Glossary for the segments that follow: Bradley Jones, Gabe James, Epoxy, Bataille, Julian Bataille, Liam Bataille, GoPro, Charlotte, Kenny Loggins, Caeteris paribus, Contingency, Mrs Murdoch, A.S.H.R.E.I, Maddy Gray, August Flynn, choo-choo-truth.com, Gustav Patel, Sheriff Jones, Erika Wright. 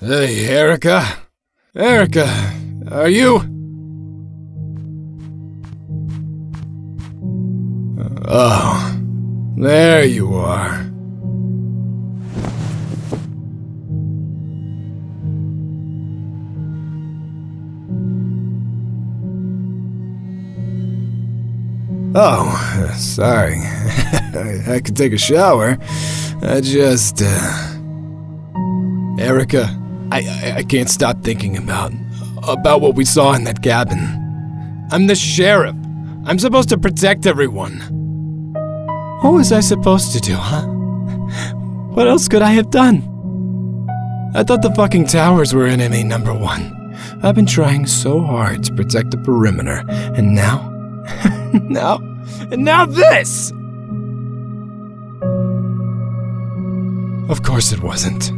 Hey, Erika? Erika, are you? Oh, there you are. Oh, sorry. I could take a shower. I just... Erika, I can't stop thinking about what we saw in that cabin. I'm the sheriff. I'm supposed to protect everyone. What was I supposed to do, huh? What else could I have done? I thought the fucking towers were enemy number one. I've been trying so hard to protect the perimeter, and now... now this! Of course it wasn't.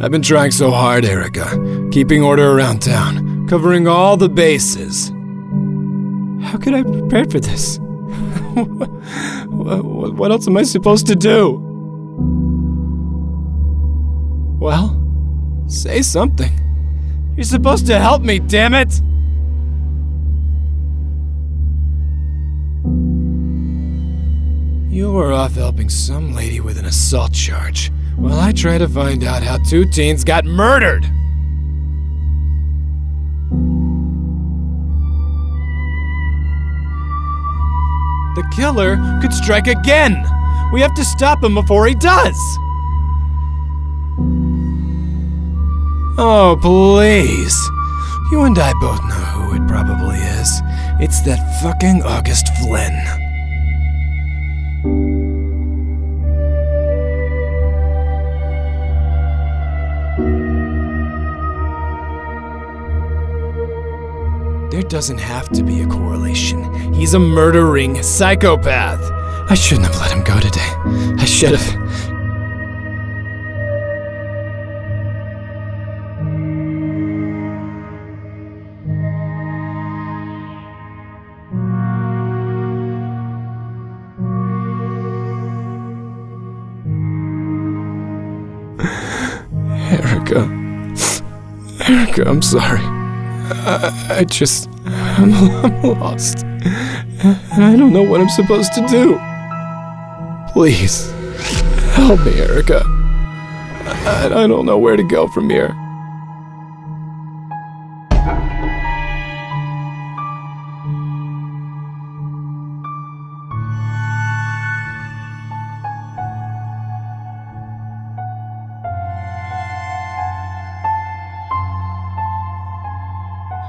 I've been trying so hard, Erika, keeping order around town, covering all the bases. How could I prepare for this? What else am I supposed to do? Well, say something. You're supposed to help me, damn it! You were off helping some lady with an assault charge, while I try to find out how two teens got murdered! The killer could strike again! We have to stop him before he does! Oh, please! You and I both know who it probably is. It's that fucking August Flynn. There doesn't have to be a correlation. He's a murdering psychopath. I shouldn't have let him go today. I should have. Erika, I'm sorry. I'm lost, and I don't know what I'm supposed to do. Please, help me, Erika. I don't know where to go from here.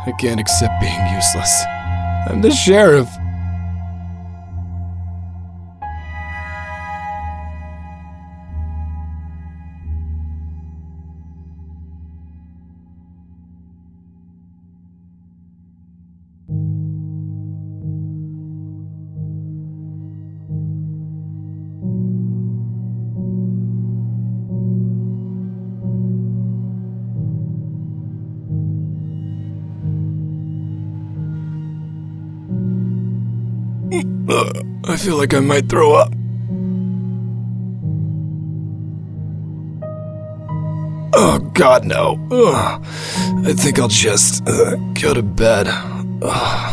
I can't accept being useless. I'm the sheriff. I feel like I might throw up. Oh, God, no. Ugh. I think I'll just go to bed. Ugh.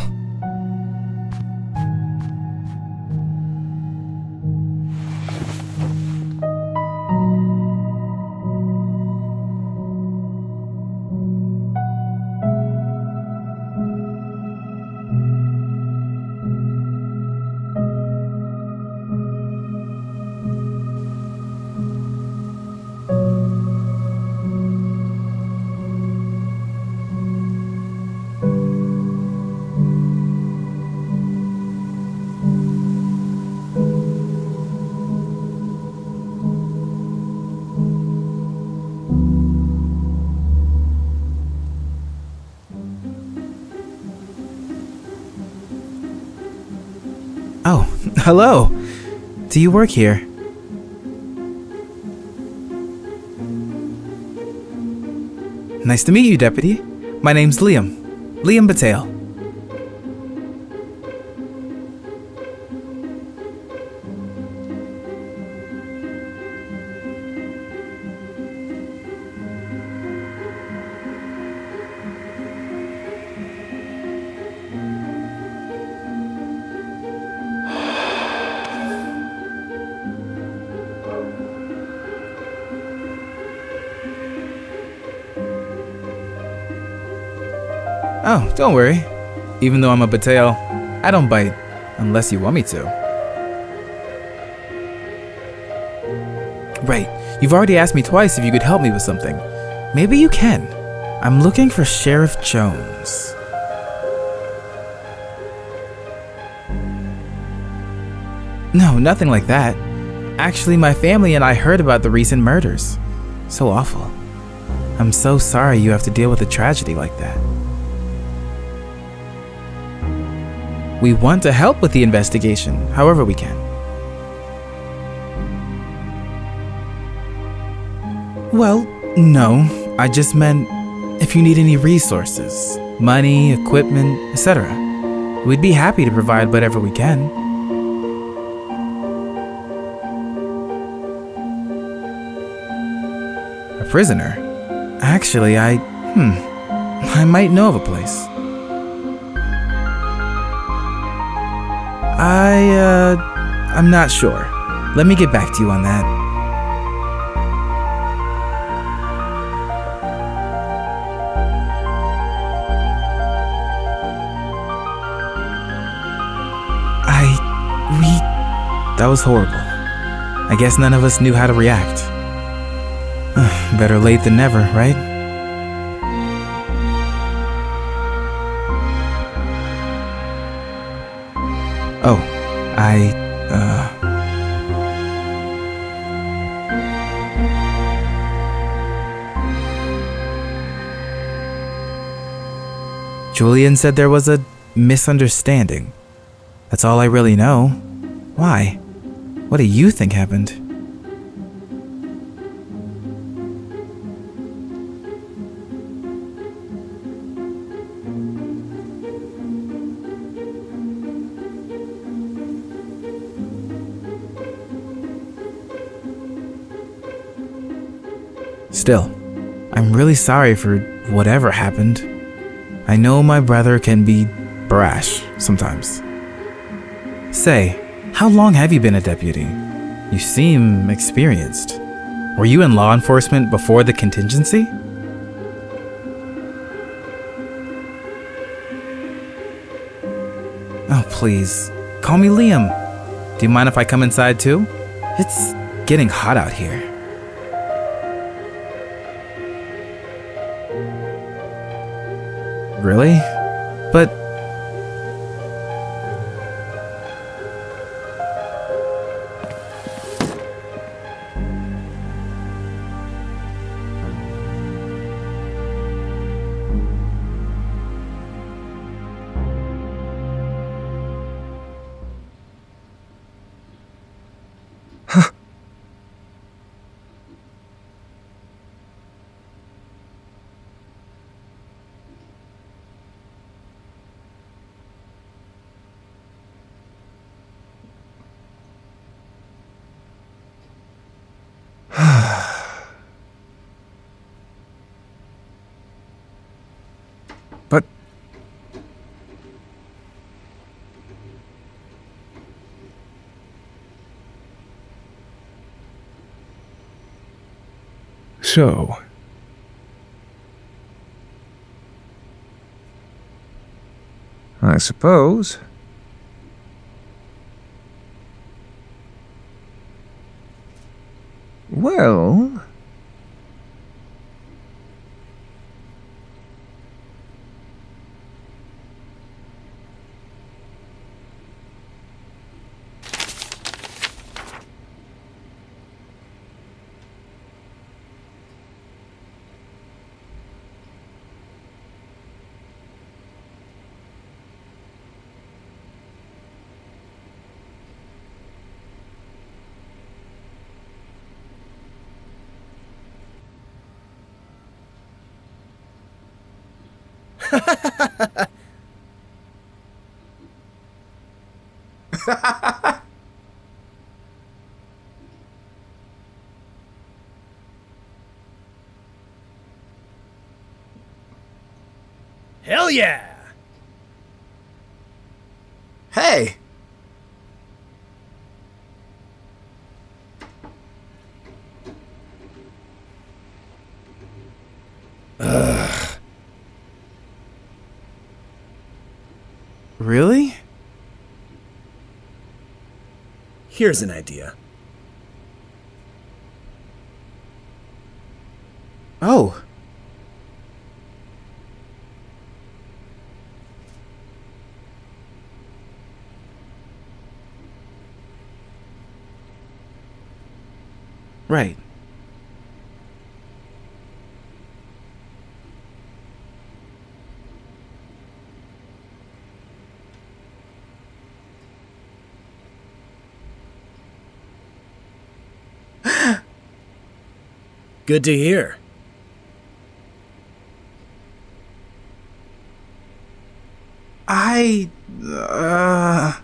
Oh, hello! Do you work here? Nice to meet you, Deputy. My name's Liam. Liam Bataille. Oh, don't worry. Even though I'm a Bataille, I don't bite unless you want me to. Right, you've already asked me twice if you could help me with something. Maybe you can. I'm looking for Sheriff Jones. No, nothing like that. Actually, my family and I heard about the recent murders. So awful. I'm so sorry you have to deal with a tragedy like that. We want to help with the investigation, however we can. Well, no, I just meant if you need any resources, money, equipment, etc. We'd be happy to provide whatever we can. A prisoner? Actually, I might know of a place. I'm not sure. Let me get back to you on that. That was horrible. I guess none of us knew how to react. Better late than never, right? Oh, Julian said there was a misunderstanding. That's all I really know. Why? What do you think happened? Still, I'm really sorry for whatever happened. I know my brother can be brash sometimes. Say, how long have you been a deputy? You seem experienced. Were you in law enforcement before the contingency? Oh, please, call me Liam. Do you mind if I come inside too? It's getting hot out here. Really? But... So, I suppose. Well, hell yeah! Hey! Really? Here's an idea. Oh. Right. Good to hear. Hey. Oh.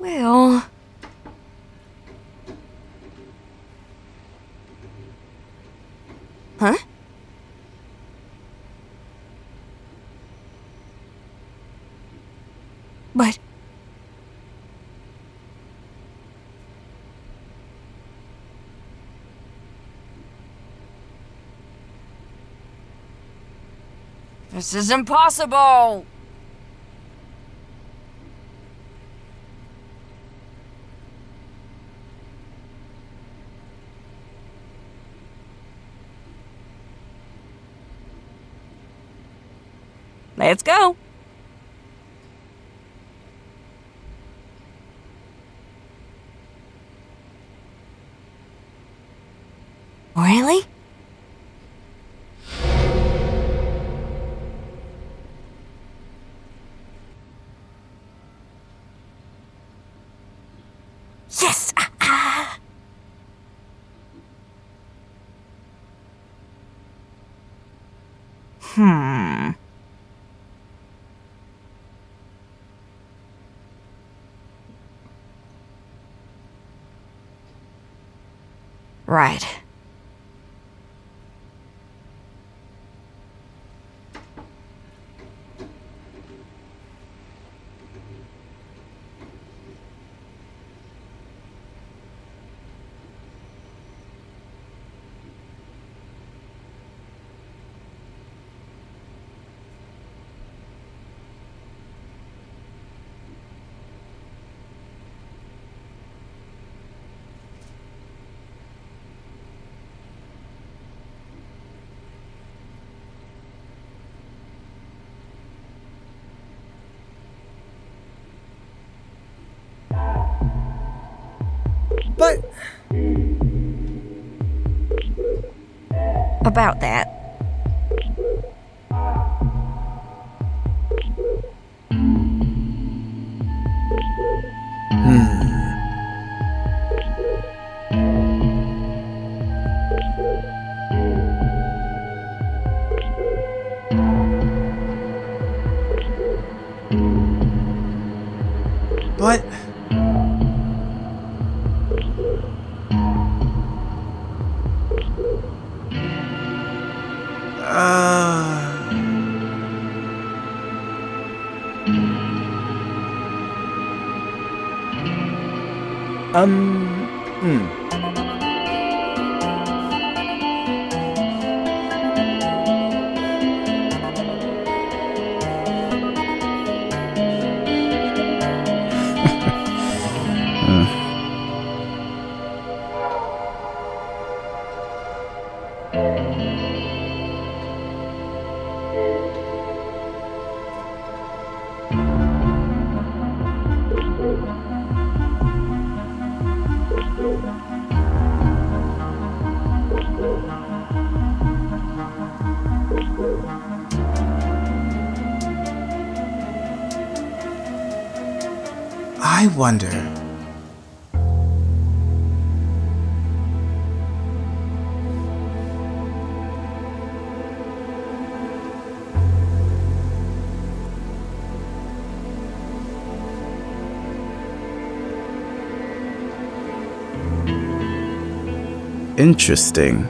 Well. Huh? But... this is impossible! Let's go! Really? Yes! Right. But... about that. But... I wonder... interesting.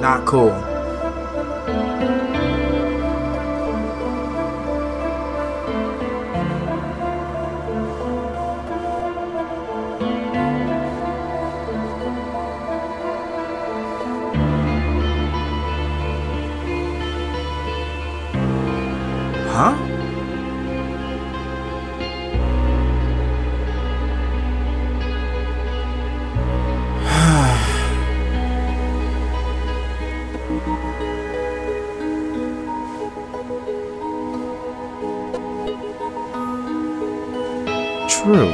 Not cool. Huh? True.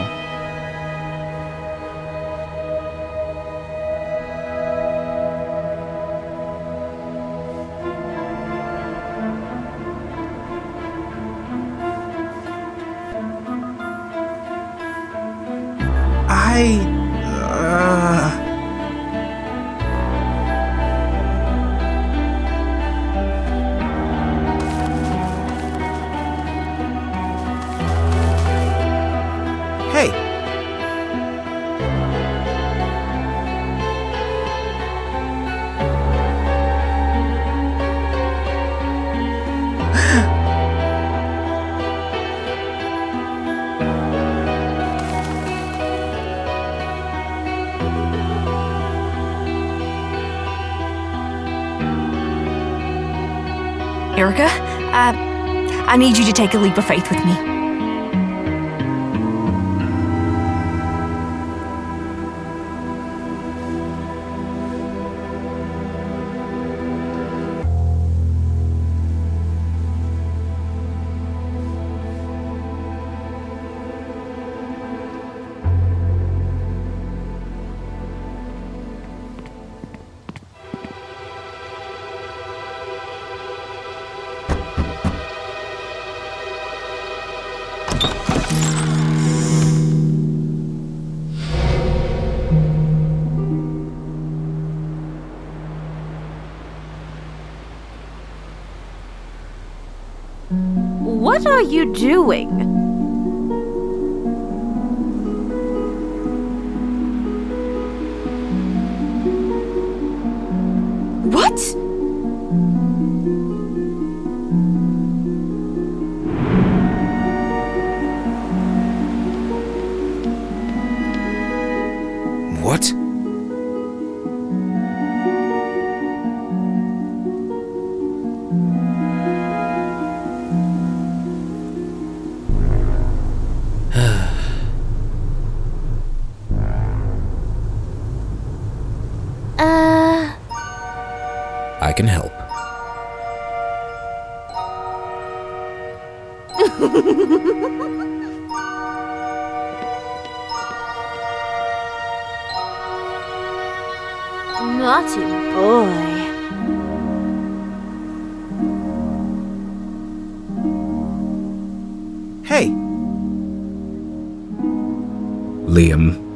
Erika, I need you to take a leap of faith with me. What are you doing? What? What? I can help. Naughty boy. Hey. Liam.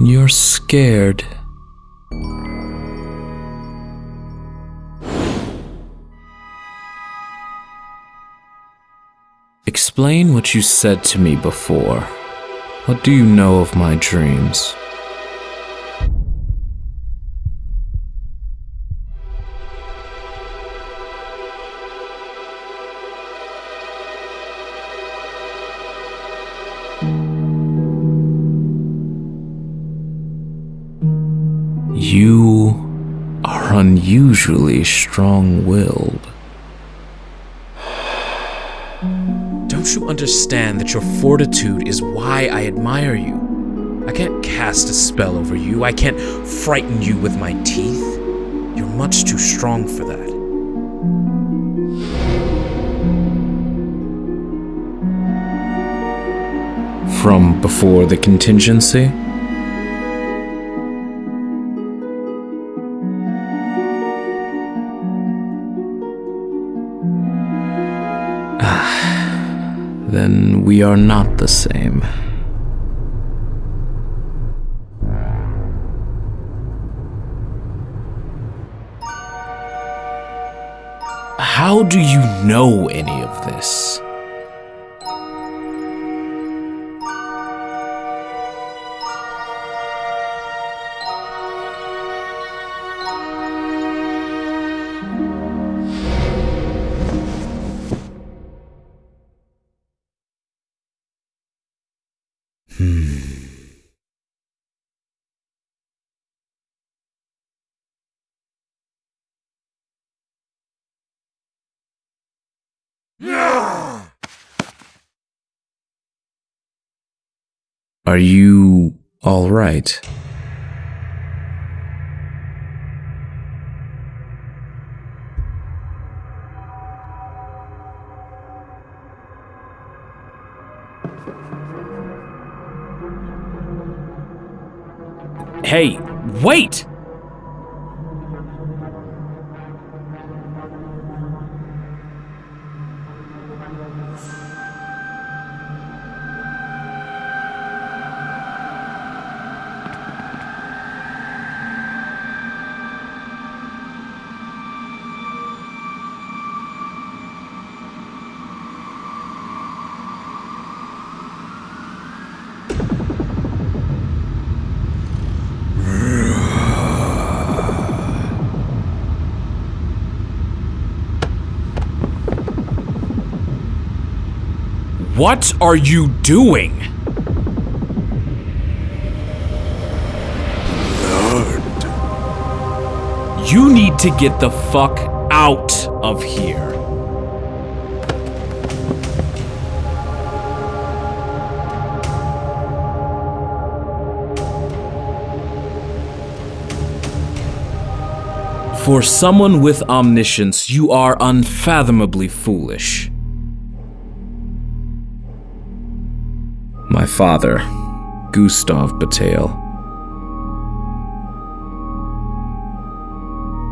You're scared. Explain what you said to me before. What do you know of my dreams? unusually strong-willed. Don't you understand that your fortitude is why I admire you? I can't cast a spell over you. I can't frighten you with my teeth. You're much too strong for that. From before the contingency? Then we are not the same. How do you know any of this? Are you all right? Hey, wait! What are you doing? Lord. You need to get the fuck out of here. For someone with omniscience, you are unfathomably foolish. My father, Gustav Patel.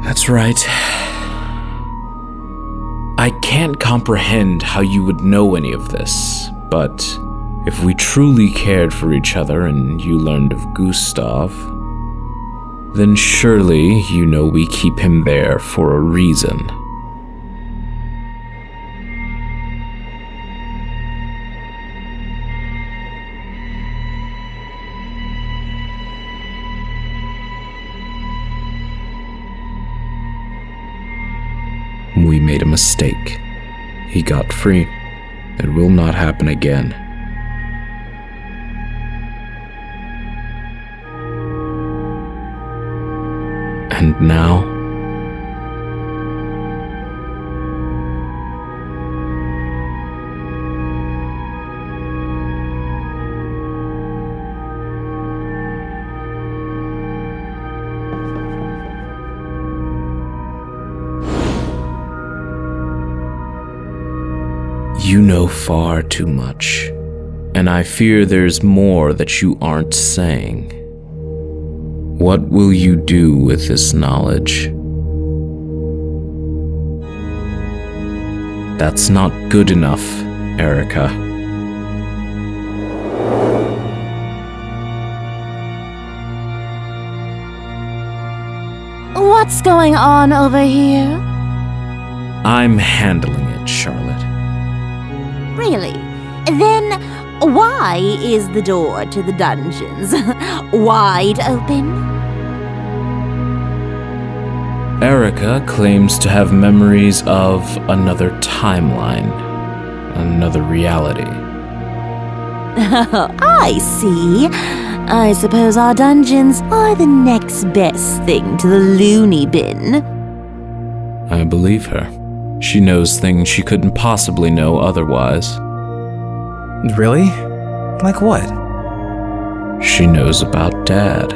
That's right. I can't comprehend how you would know any of this, but if we truly cared for each other and you learned of Gustav, then surely you know we keep him there for a reason. We made a mistake. He got free. It will not happen again. And now? You know far too much, and I fear there's more that you aren't saying. What will you do with this knowledge? That's not good enough, Erika. What's going on over here? I'm handling it, Charlotte. Really? Then why is the door to the dungeons wide open? Erika claims to have memories of another timeline, another reality. Oh, I see. I suppose our dungeons are the next best thing to the loony bin. I believe her. She knows things she couldn't possibly know otherwise. Really? Like what? She knows about Dad.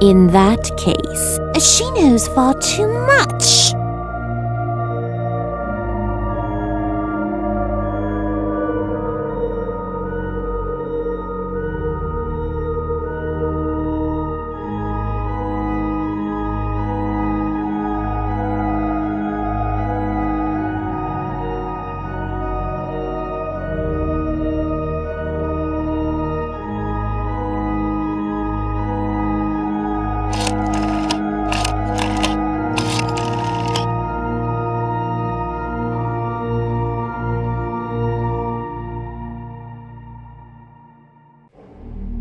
In that case, she knows far too much.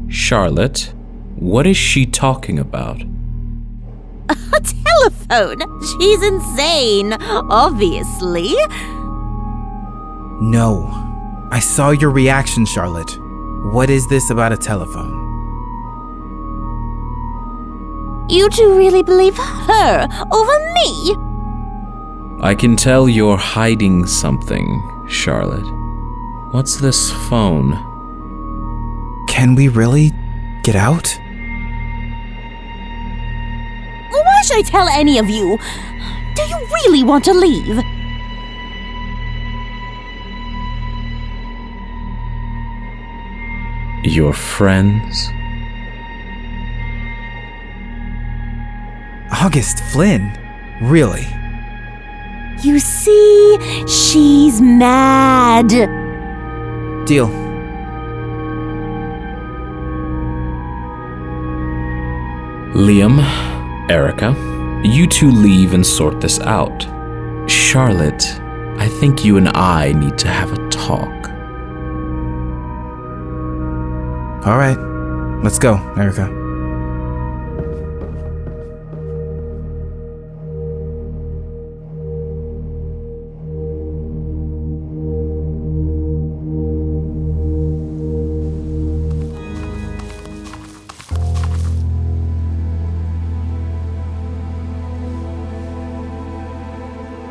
Charlotte, what is she talking about? A telephone! She's insane, obviously. No. I saw your reaction, Charlotte. What is this about a telephone? You two really believe her over me? I can tell you're hiding something, Charlotte. What's this phone? Can we really get out? Why should I tell any of you? Do you really want to leave? Your friends? August Flynn? Really? You see, she's mad. Deal. Liam, Erika, you two leave and sort this out. Charlotte, I think you and I need to have a talk. All right, let's go, Erika.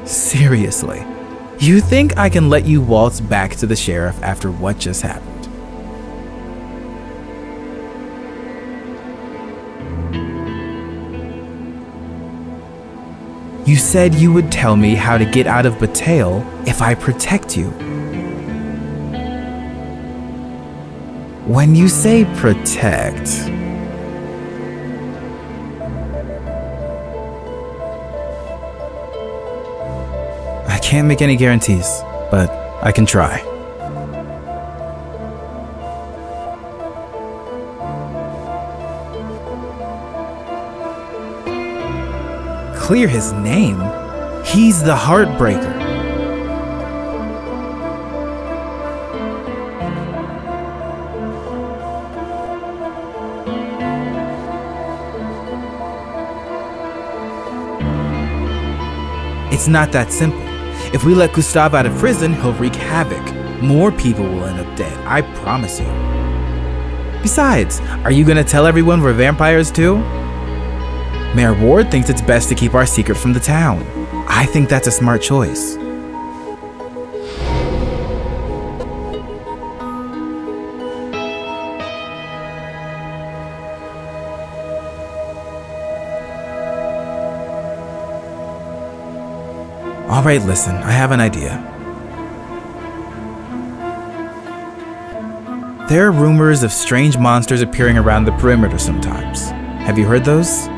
Seriously, you think I can let you waltz back to the sheriff after what just happened? You said you would tell me how to get out of Bataille if I protect you. When you say protect, can't make any guarantees, but I can try. Clear his name? He's the heartbreaker. It's not that simple. If we let Gustav out of prison, he'll wreak havoc. More people will end up dead, I promise you. Besides, are you gonna tell everyone we're vampires too? Mayor Ward thinks it's best to keep our secret from the town. I think that's a smart choice. All right, listen, I have an idea. There are rumors of strange monsters appearing around the perimeter sometimes. Have you heard those?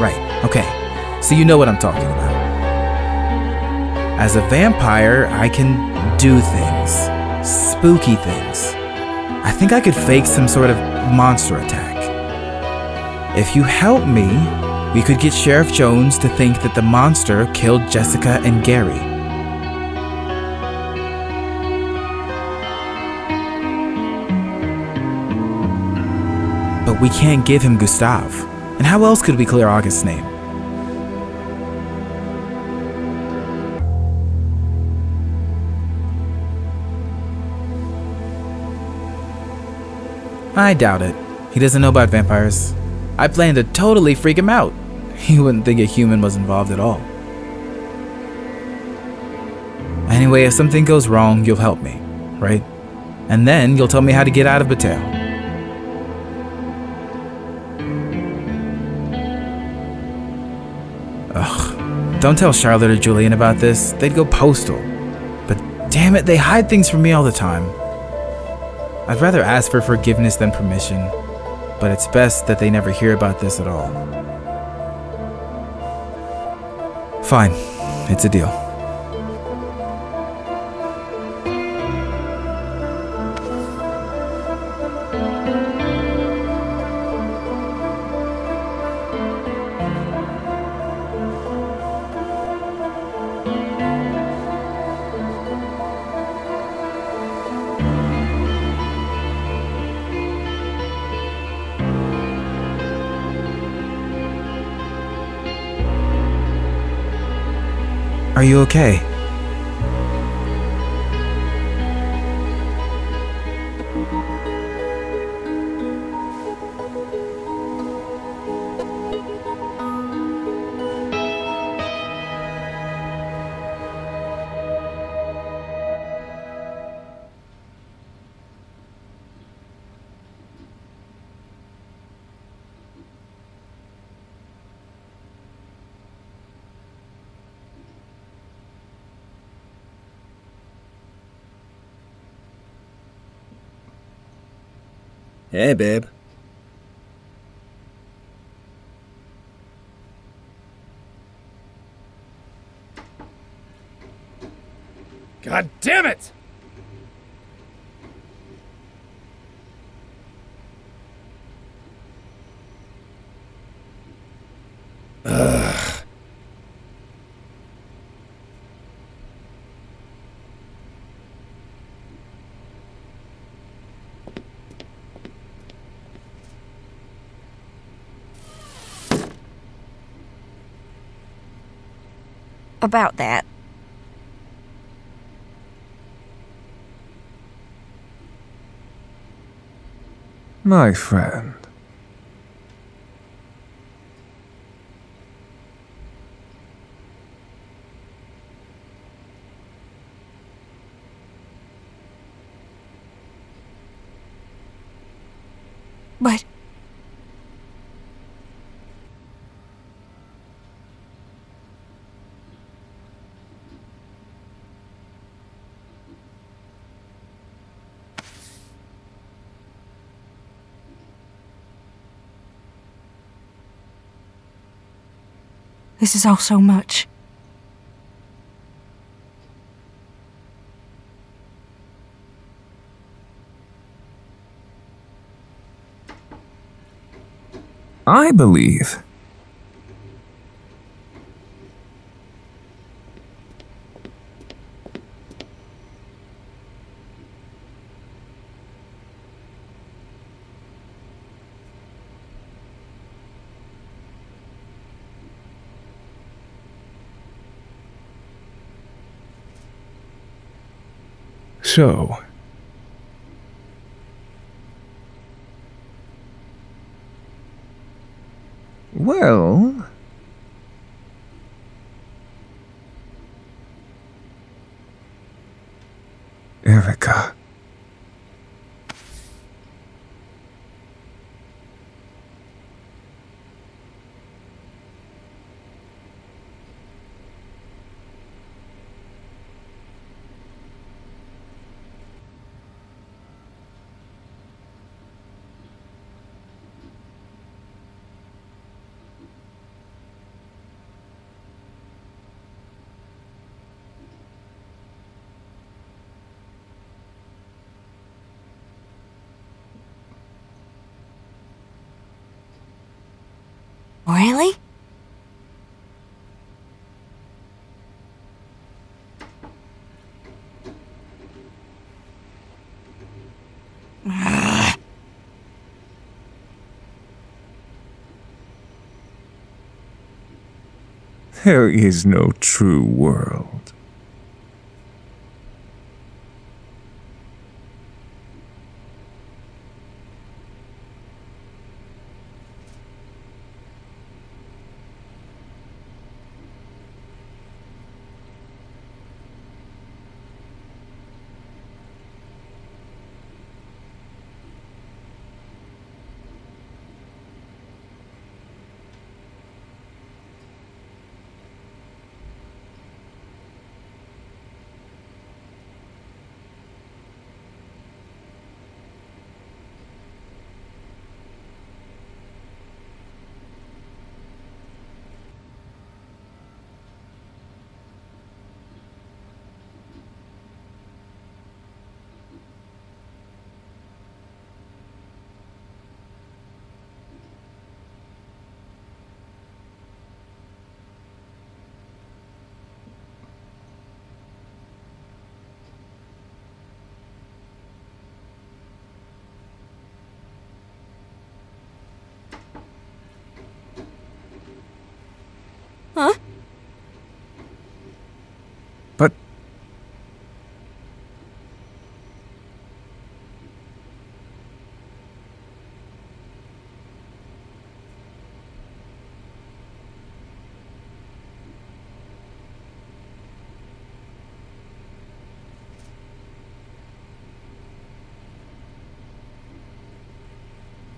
Right, okay. So you know what I'm talking about. As a vampire, I can do things, spooky things. I think I could fake some sort of monster attack. If you help me, we could get Sheriff Jones to think that the monster killed Jessica and Gary. But we can't give him Gustav. And how else could we clear August's name? I doubt it. He doesn't know about vampires. I plan to totally freak him out. He wouldn't think a human was involved at all. Anyway, if something goes wrong, you'll help me, right? And then you'll tell me how to get out of Bataille. Ugh. Don't tell Charlotte or Julian about this. They'd go postal. But damn it, they hide things from me all the time. I'd rather ask for forgiveness than permission, but it's best that they never hear about this at all. Fine. It's a deal. Are you okay? Hey, babe. God damn it! Ugh. About that. My friend. But... this is all so much. I believe. So, well, Erika. Really? There is no true world.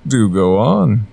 Do go on.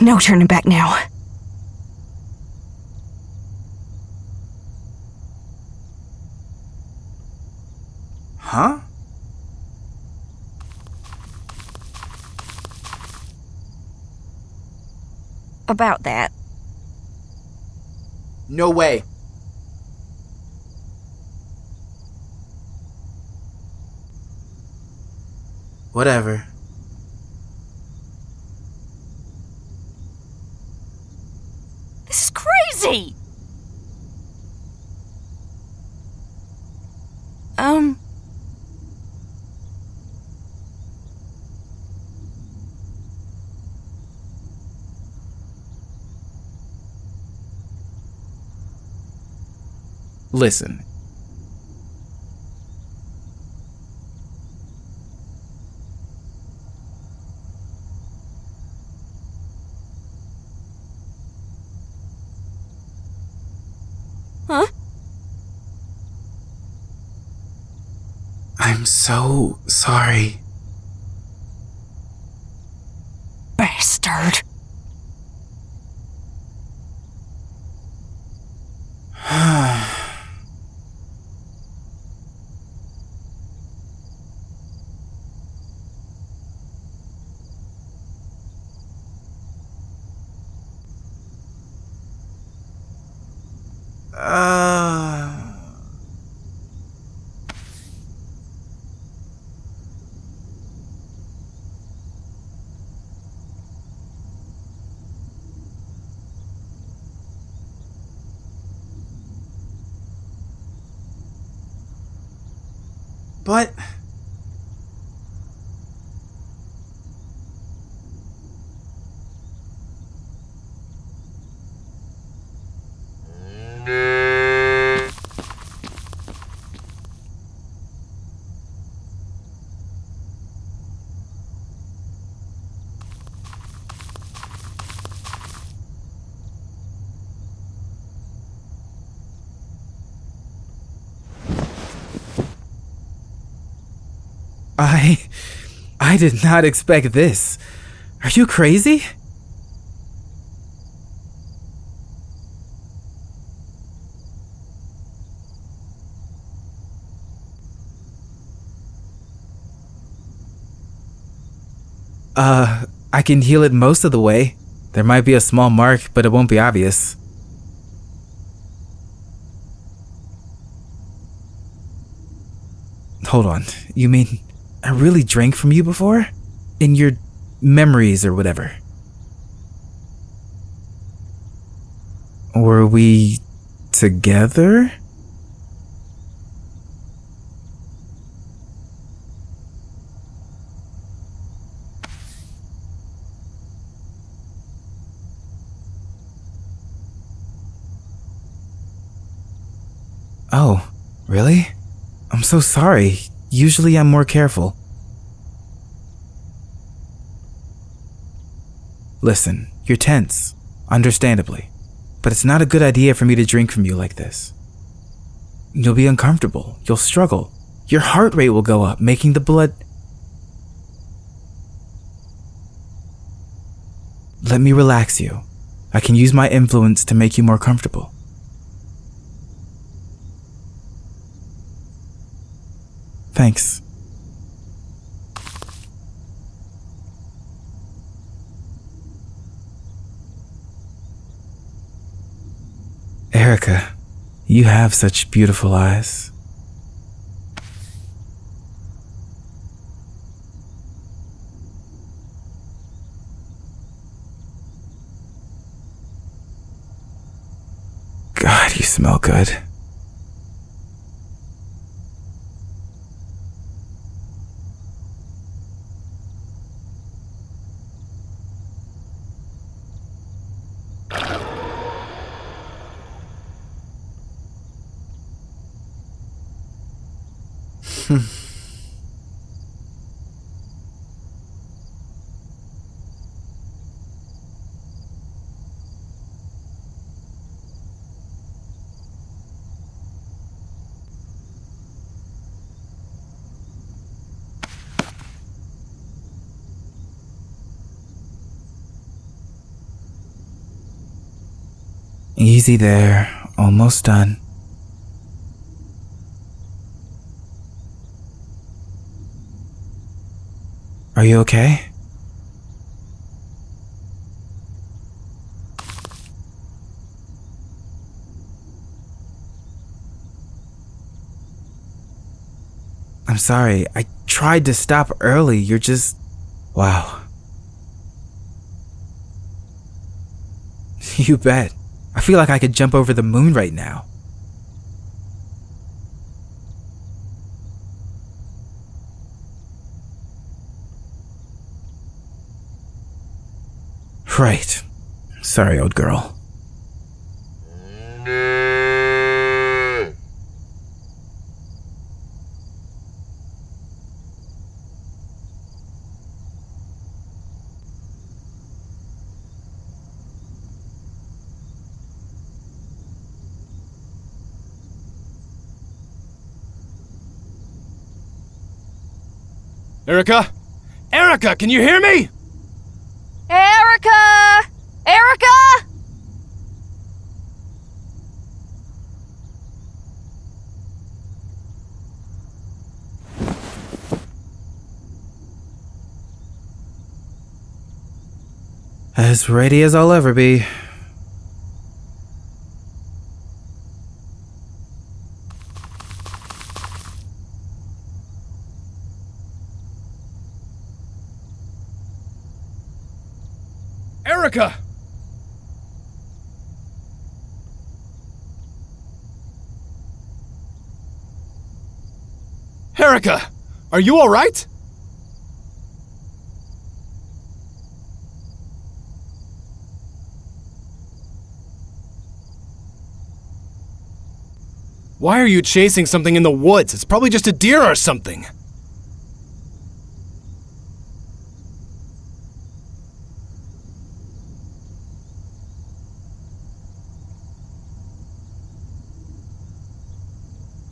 No turning back now. Huh? About that. No way. Whatever. Listen. Huh? I'm so sorry. Bastard. But... I did not expect this. Are you crazy? I can heal it most of the way. There might be a small mark, but it won't be obvious. Hold on. You mean... I really drank from you before? In your memories or whatever. Were we together? Oh, really? I'm so sorry. Usually I'm more careful. Listen, you're tense, understandably, but it's not a good idea for me to drink from you like this. You'll be uncomfortable. You'll struggle. Your heart rate will go up, making the blood... Let me relax you. I can use my influence to make you more comfortable. Thanks. Erika, you have such beautiful eyes. God, you smell good. Easy there, almost done. Are you okay? I'm sorry, I tried to stop early, you're just... Wow. You bet. I feel like I could jump over the moon right now. Right. Sorry, old girl. Erika? Erika, can you hear me? Erika! Erika! As ready as I'll ever be. Erika! Erika, are you all right? Why are you chasing something in the woods? It's probably just a deer or something.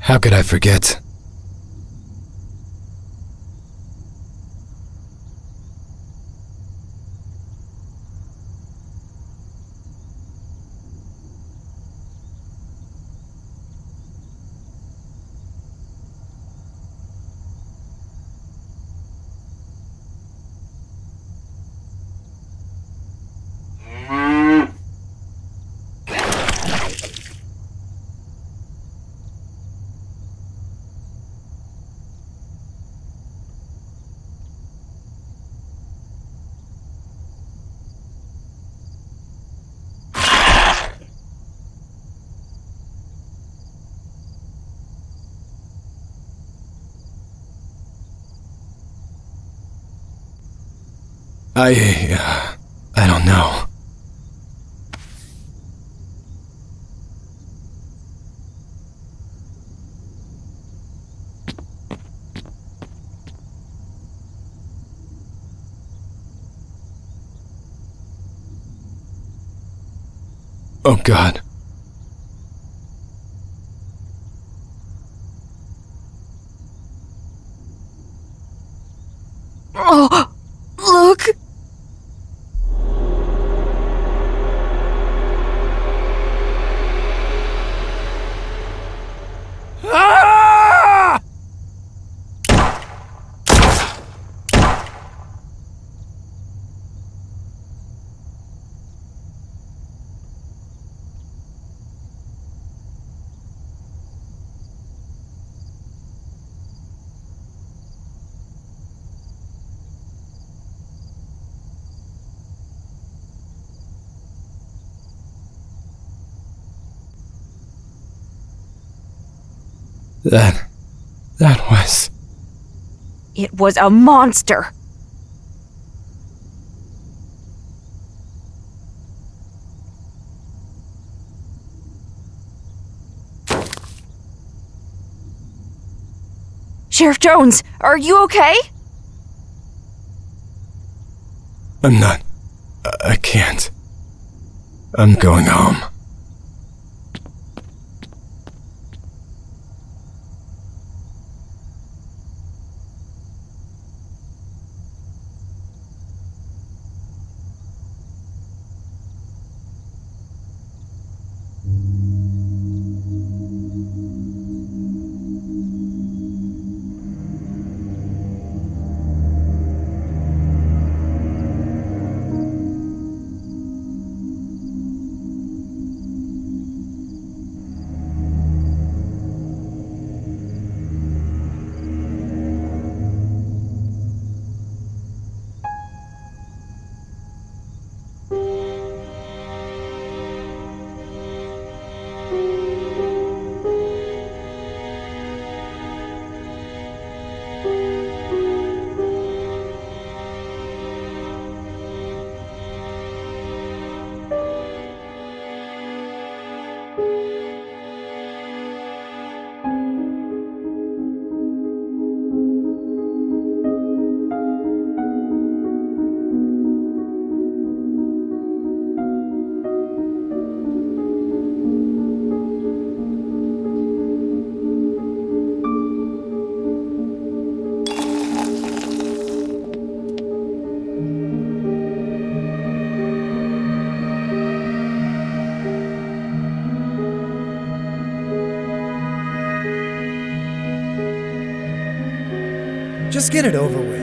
How could I forget? I don't know. Oh, God. Oh, look! Ah! That was... It was a monster! Sheriff Jones, are you okay? I'm not... I can't. I'm going home. Just get it over with.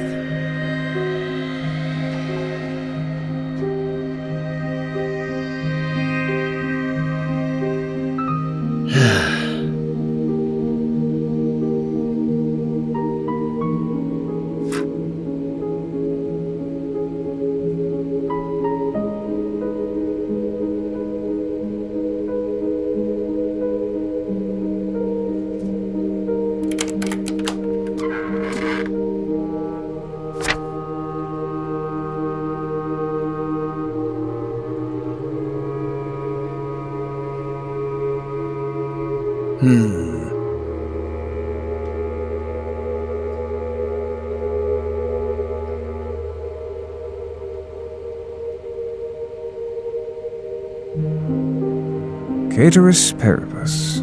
Caeteris paribus.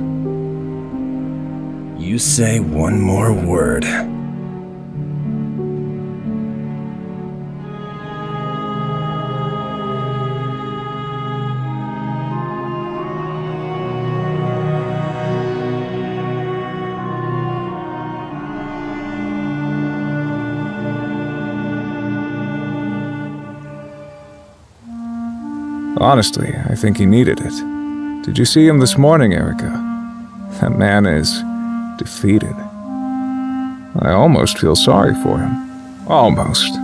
You say one more word. Honestly, I think he needed it. Did you see him this morning, Erika? That man is defeated. I almost feel sorry for him. Almost.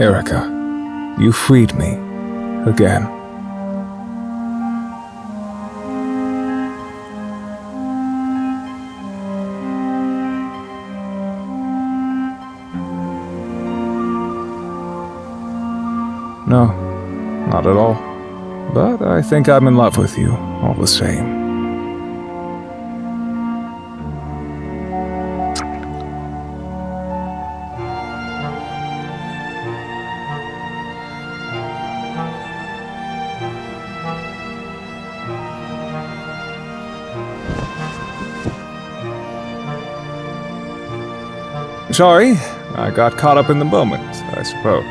Erika, you freed me. Again. No, not at all. But I think I'm in love with you, all the same. Sorry, I got caught up in the moment, I suppose.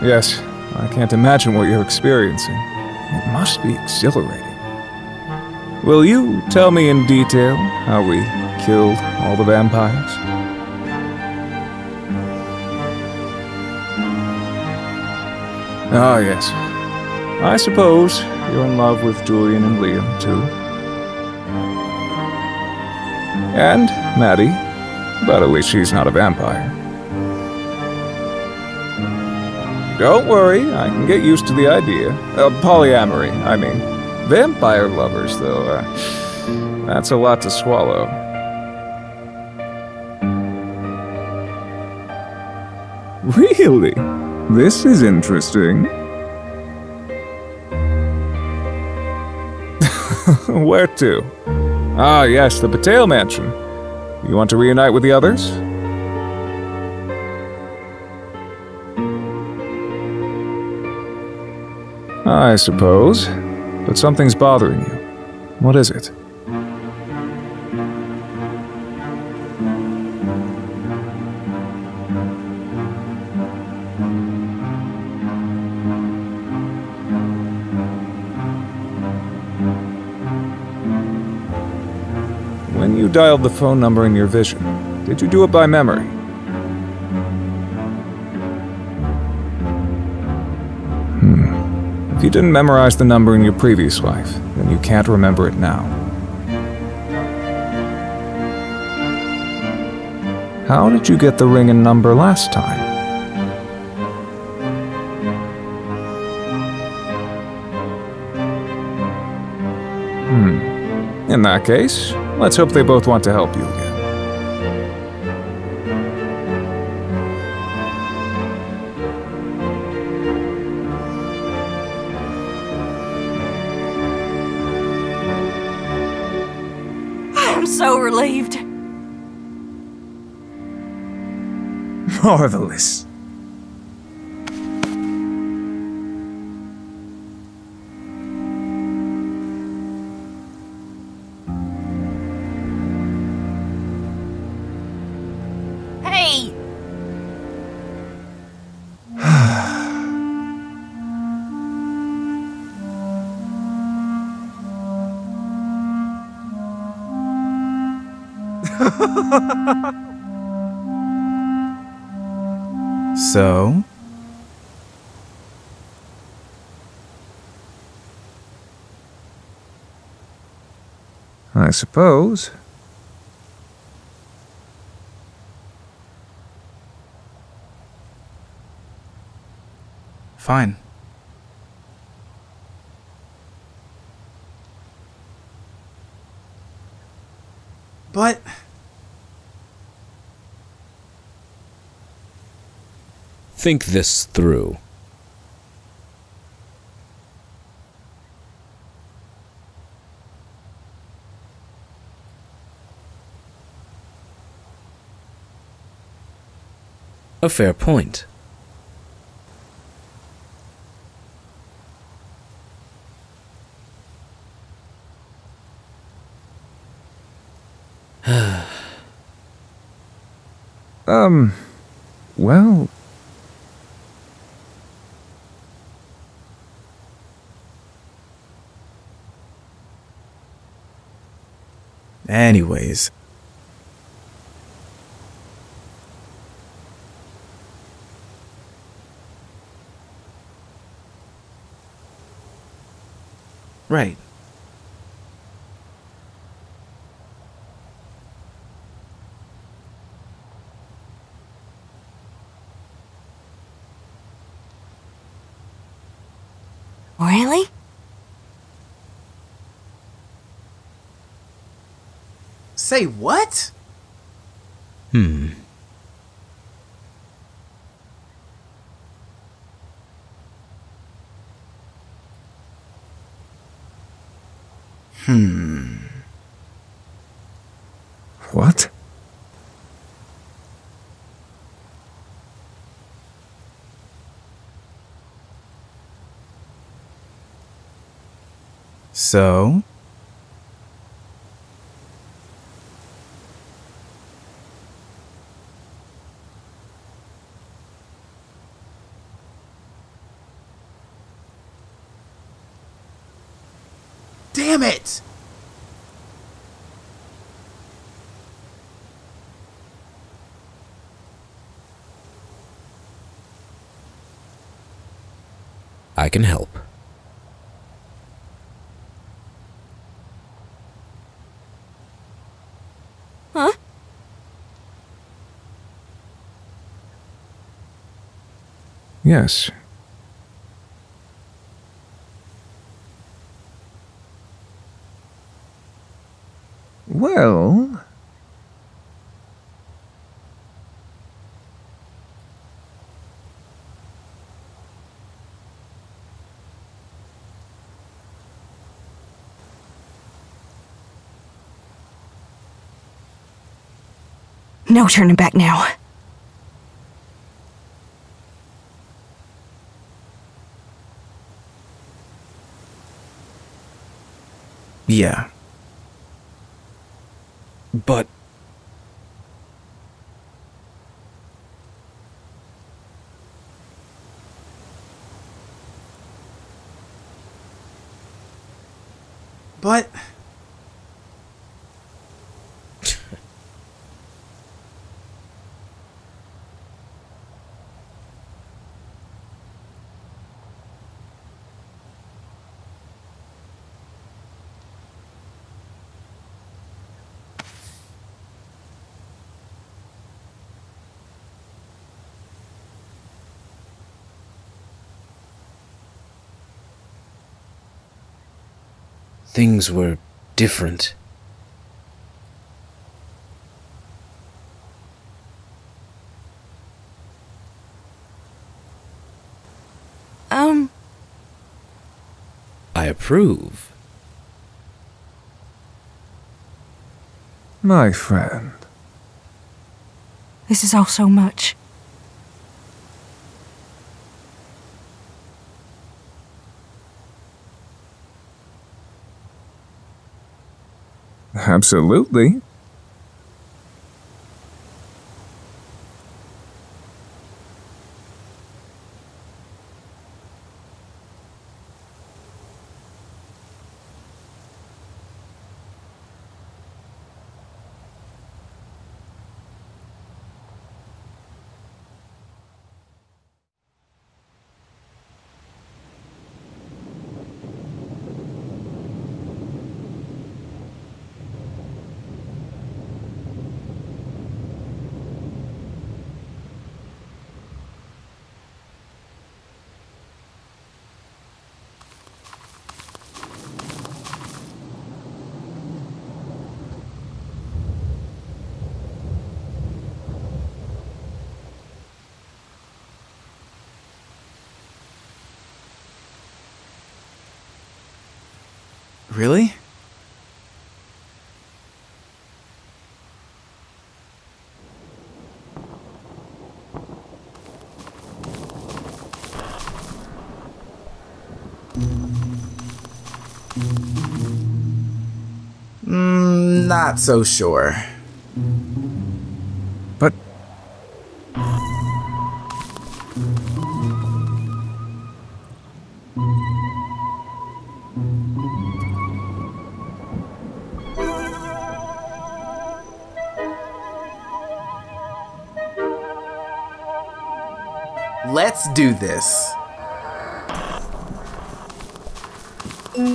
Yes, I can't imagine what you're experiencing. It must be exhilarating. Will you tell me in detail how we killed all the vampires? Ah, yes. I suppose you're in love with Julian and Liam, too. And Maddy, but at least she's not a vampire. Don't worry, I can get used to the idea. Polyamory, I mean. Vampire lovers, though, that's a lot to swallow. Really? This is interesting. Where to? Ah, yes, the Patel mansion. You want to reunite with the others? I suppose. But something's bothering you. What is it? When you dialed the phone number in your vision, did you do it by memory? If you didn't memorize the number in your previous life, then you can't remember it now. How did you get the ring and number last time? In that case, let's hope they both want to help you again. So relieved. Marvelous. Hey. So? I suppose. Fine. But... think this through. A fair point. Well... anyways. Right. Really? Say what? What? So? Damn it! I can help. Huh? Yes. Well... No turning back now. Yeah. But... But... Things were different. I approve. My friend. This is all so much. Absolutely. Really? Not so sure. But... Let's do this. Hey!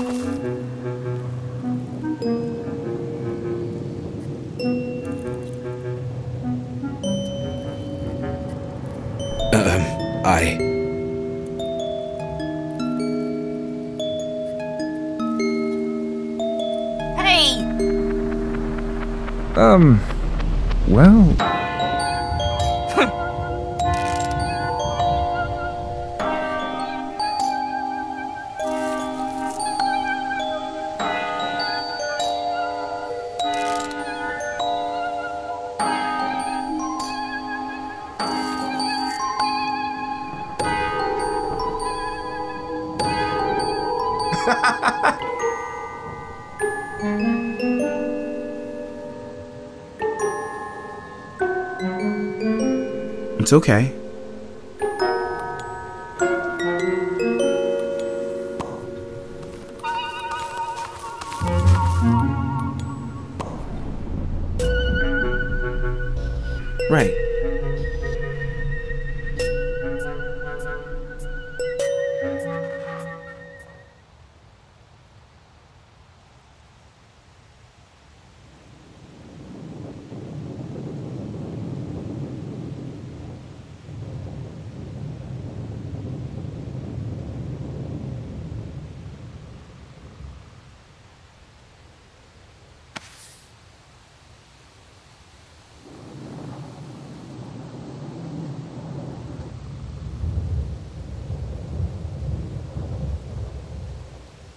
Well... It's okay. Right.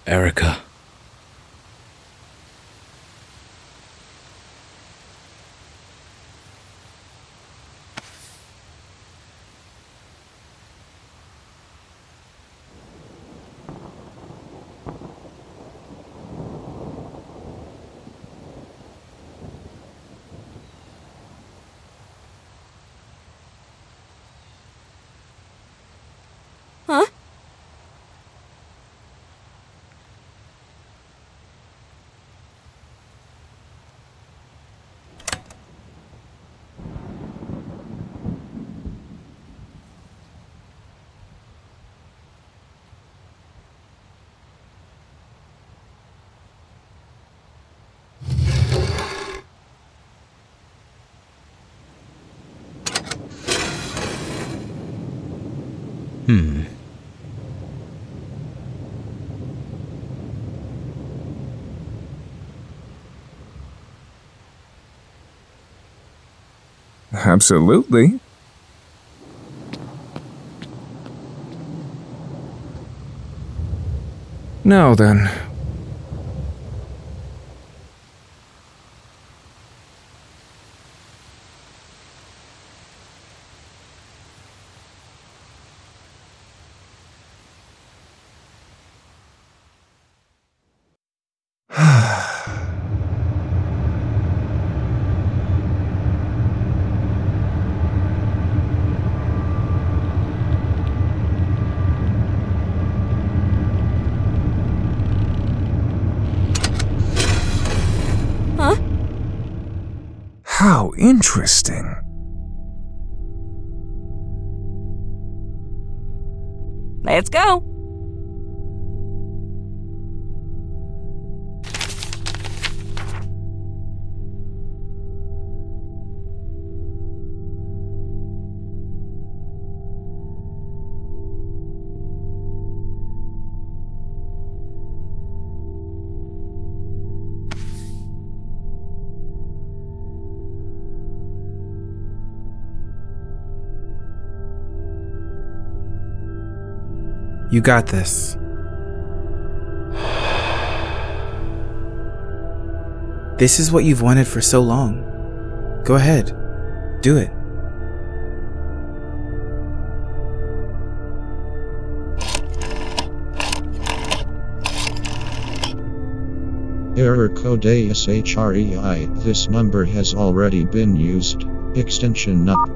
Erika. Huh? Hmm. Absolutely. Now then. How interesting. Let's go. You got this. This is what you've wanted for so long. Go ahead. Do it. Error code A.S.H.R.E.I. This number has already been used. Extension not.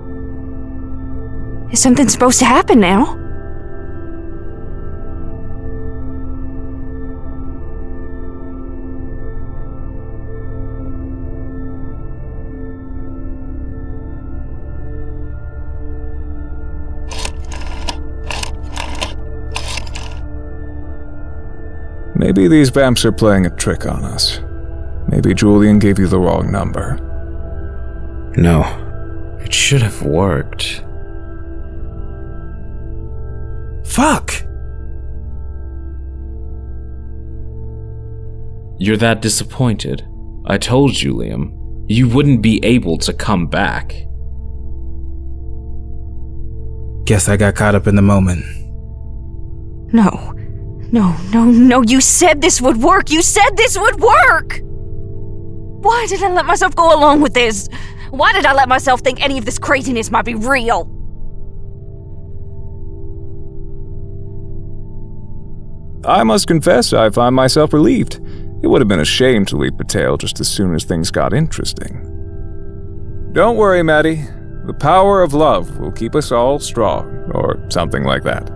Is something supposed to happen now? Maybe these vamps are playing a trick on us. Maybe Julian gave you the wrong number. No, it should have worked. Fuck! You're that disappointed. I told Julian, you wouldn't be able to come back. Guess I got caught up in the moment. No. No, you said this would work! You said this would work! Why did I let myself go along with this? Why did I let myself think any of this craziness might be real? I must confess, I find myself relieved. It would have been a shame to leave Patel just as soon as things got interesting. Don't worry, Maddy. The power of love will keep us all strong, or something like that.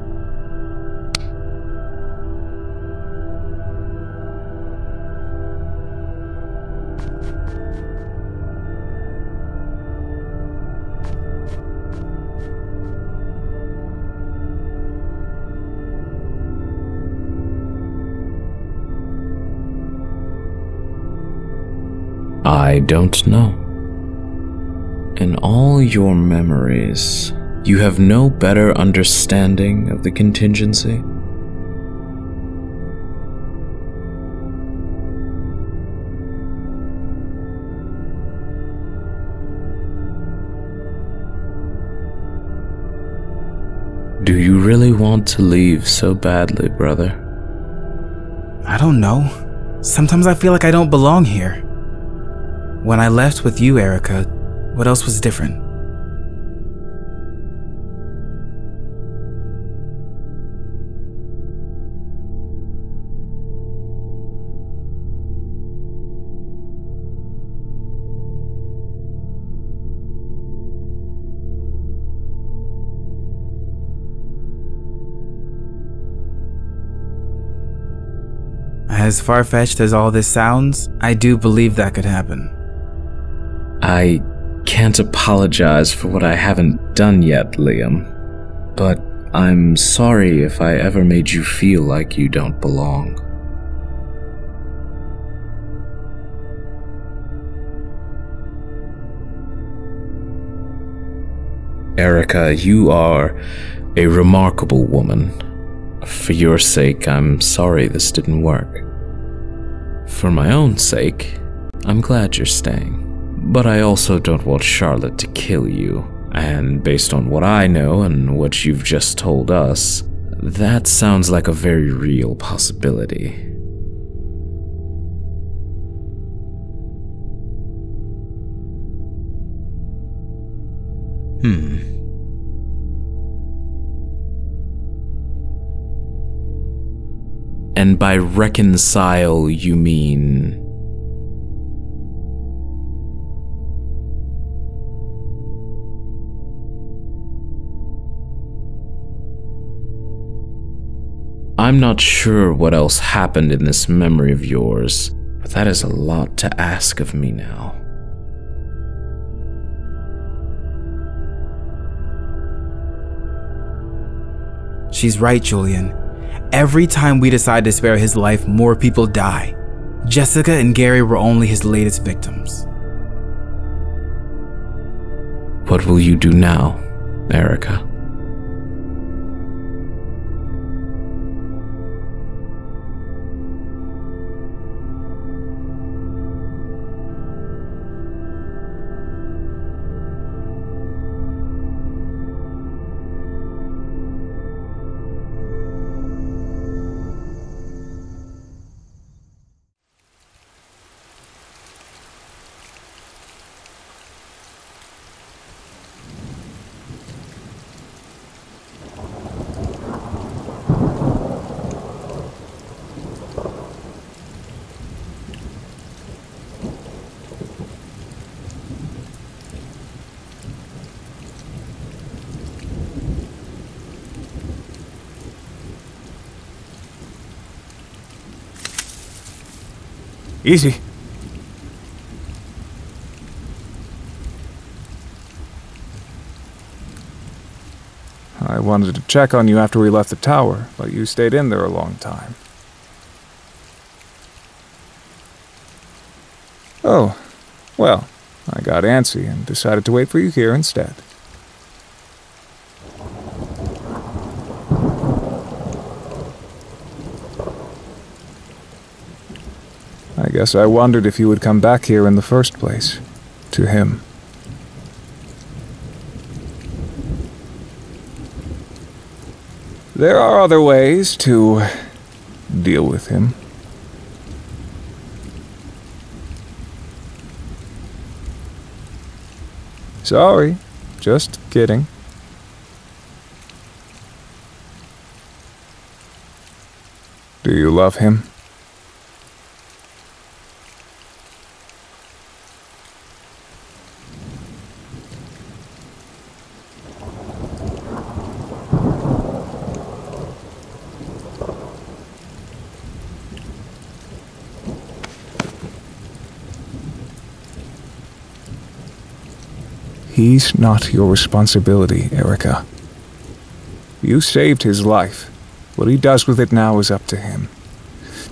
I don't know. In all your memories, you have no better understanding of the contingency? Do you really want to leave so badly, brother? I don't know. Sometimes I feel like I don't belong here. When I left with you, Erika, what else was different? As far-fetched as all this sounds, I do believe that could happen. I can't apologize for what I haven't done yet, Liam, but I'm sorry if I ever made you feel like you don't belong. Erika, you are a remarkable woman. For your sake, I'm sorry this didn't work. For my own sake, I'm glad you're staying. But I also don't want Charlotte to kill you. And based on what I know and what you've just told us, that sounds like a very real possibility. And by reconcile, you mean... I'm not sure what else happened in this memory of yours, but that is a lot to ask of me now. She's right, Julian. Every time we decide to spare his life, more people die. Jessica and Gary were only his latest victims. What will you do now, Erika? Easy. I wanted to check on you after we left the tower, but you stayed in there a long time. Oh, well, I got antsy and decided to wait for you here instead. I guess I wondered if you would come back here in the first place, to him. There are other ways to deal with him. Sorry, just kidding. Do you love him? He's not your responsibility, Erika. You saved his life. What he does with it now is up to him.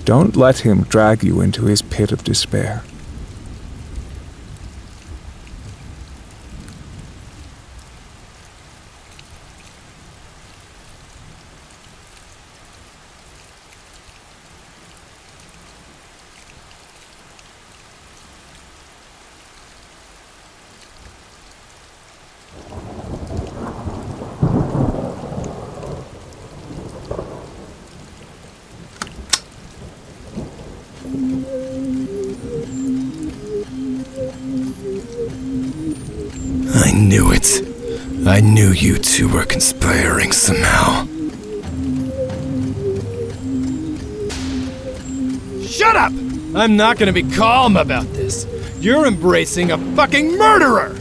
Don't let him drag you into his pit of despair. knew it. I knew you two were conspiring somehow. Shut up! I'm not gonna be calm about this. You're embracing a fucking murderer!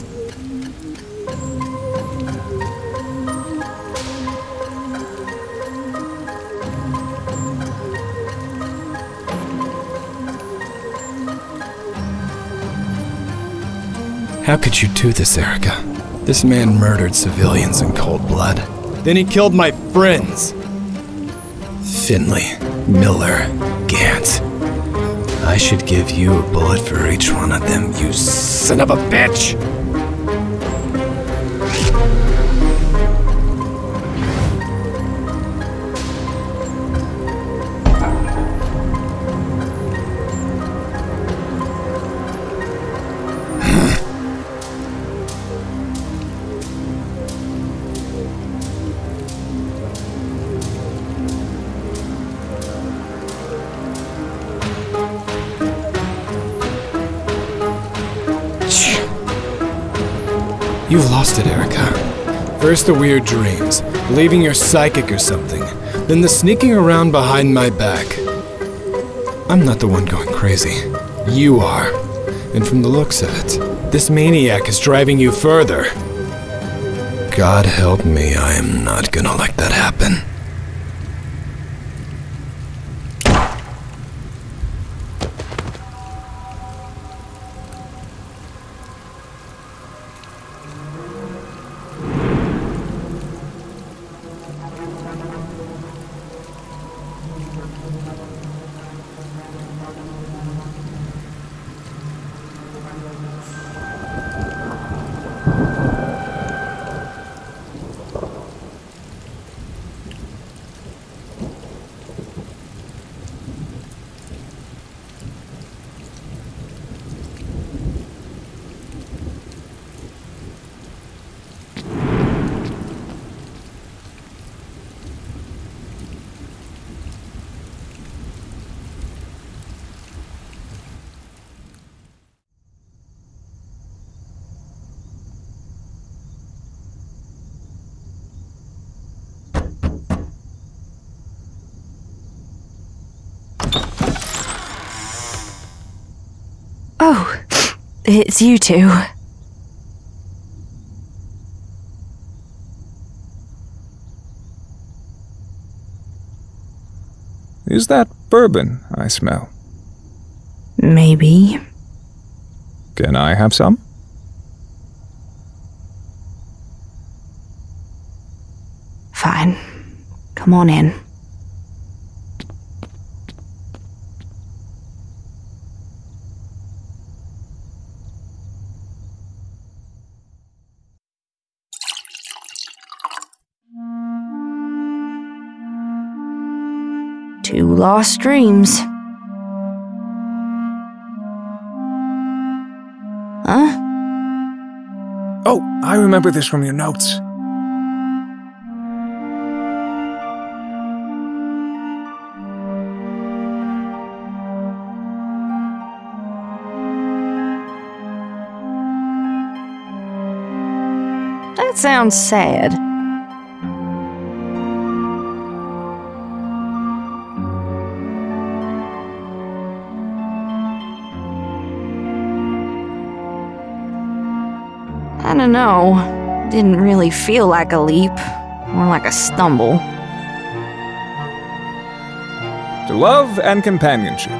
How could you do this, Erika? This man murdered civilians in cold blood. Then he killed my friends. Finley, Miller, Gant. I should give you a bullet for each one of them, you son of a bitch! You've lost it, Erika. First the weird dreams, believing you're psychic or something, then the sneaking around behind my back. I'm not the one going crazy. You are. And from the looks of it, this maniac is driving you further. God help me, I am not gonna let that happen. Oh, it's you two. Is that bourbon I smell? Maybe. Can I have some? Fine. Come on in. Two lost dreams. Huh? Oh, I remember this from your notes. That sounds sad. I don't know. It didn't really feel like a leap, more like a stumble. To love and companionship.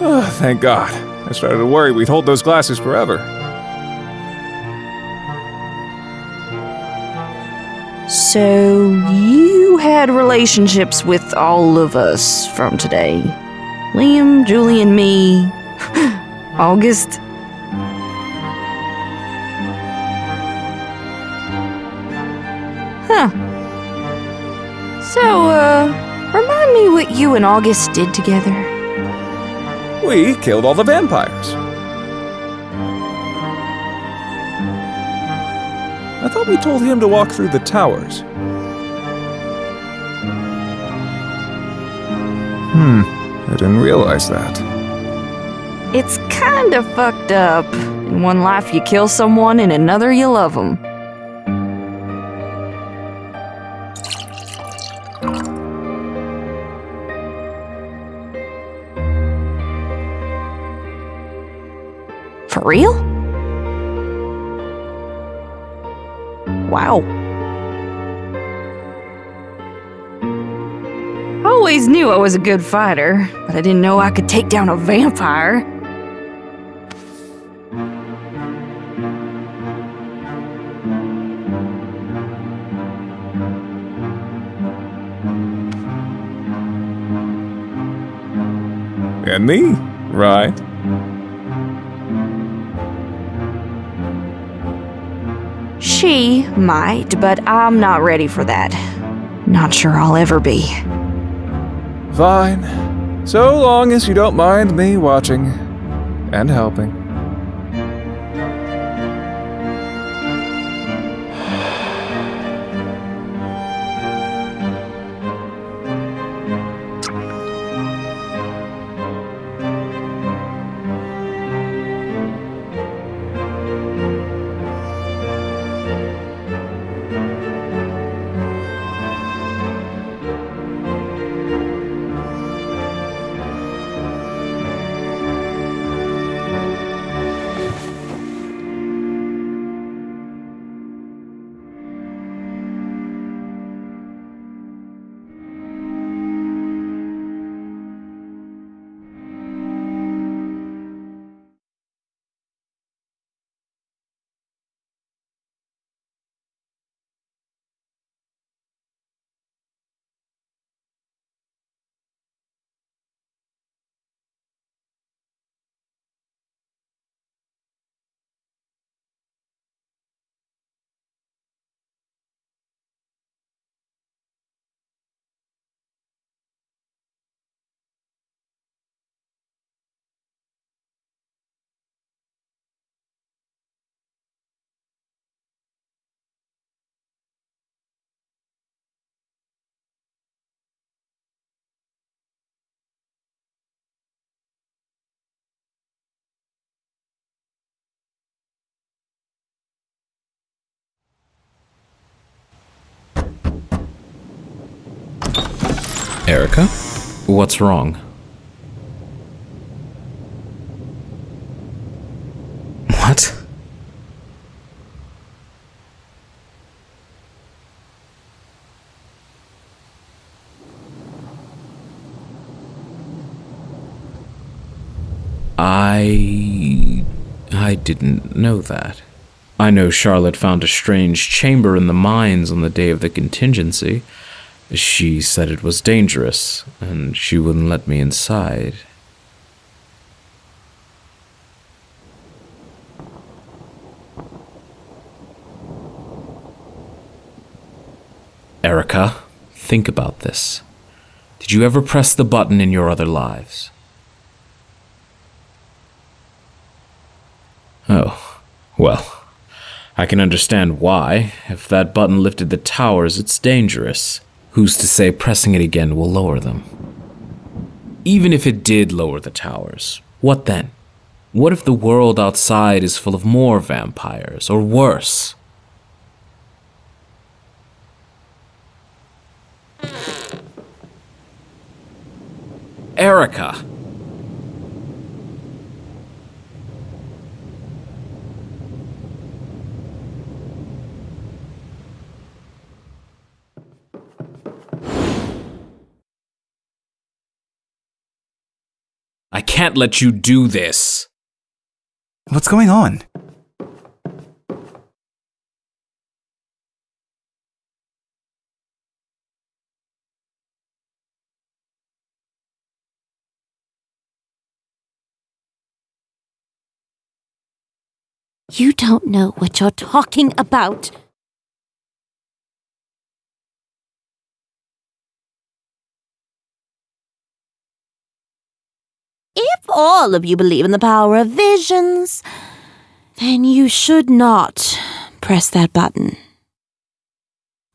Oh, thank God. I started to worry we'd hold those glasses forever. So you had relationships with all of us from today. Liam, Julian, me, August. Huh. So, remind me what you and August did together. We killed all the vampires. I thought we told him to walk through the towers. I didn't realize that. It's kinda fucked up. In one life you kill someone, in another you love them. For real? Wow. Always knew I was a good fighter, but I didn't know I could take down a vampire. And me, right? She might, but I'm not ready for that. Not sure I'll ever be. Fine. So long as you don't mind me watching and helping. Erika? What's wrong? What? I didn't know that. I know Charlotte found a strange chamber in the mines on the day of the contingency. She said it was dangerous, and she wouldn't let me inside. Erika, think about this. Did you ever press the button in your other lives? Oh, well, I can understand why. If that button lifted the towers, it's dangerous. Who's to say pressing it again will lower them? Even if it did lower the towers, what then? What if the world outside is full of more vampires, or worse? Erika! I can't let you do this. What's going on? You don't know what you're talking about. If all of you believe in the power of visions, then you should not press that button.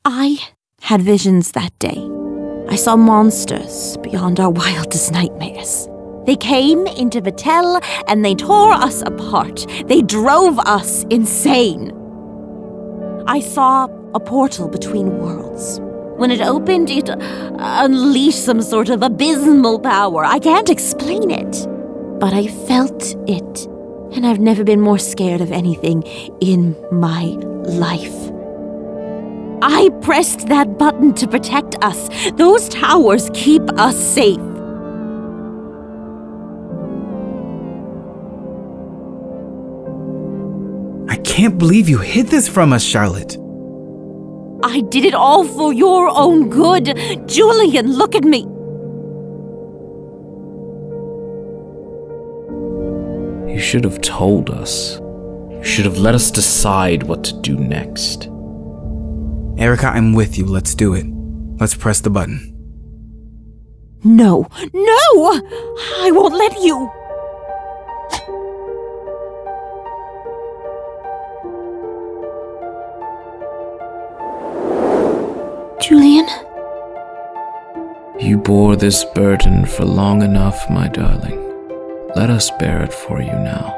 I had visions that day. I saw monsters beyond our wildest nightmares. They came into Bataille and they tore us apart. They drove us insane. I saw a portal between worlds. When it opened, it unleashed some sort of abysmal power. I can't explain it, but I felt it. And I've never been more scared of anything in my life. I pressed that button to protect us. Those towers keep us safe. I can't believe you hid this from us, Charlotte. I did it all for your own good. Julian, look at me. You should have told us. You should have let us decide what to do next. Erika, I'm with you. Let's do it. Let's press the button. No. No! I won't let you. Julian? You bore this burden for long enough, my darling. Let us bear it for you now.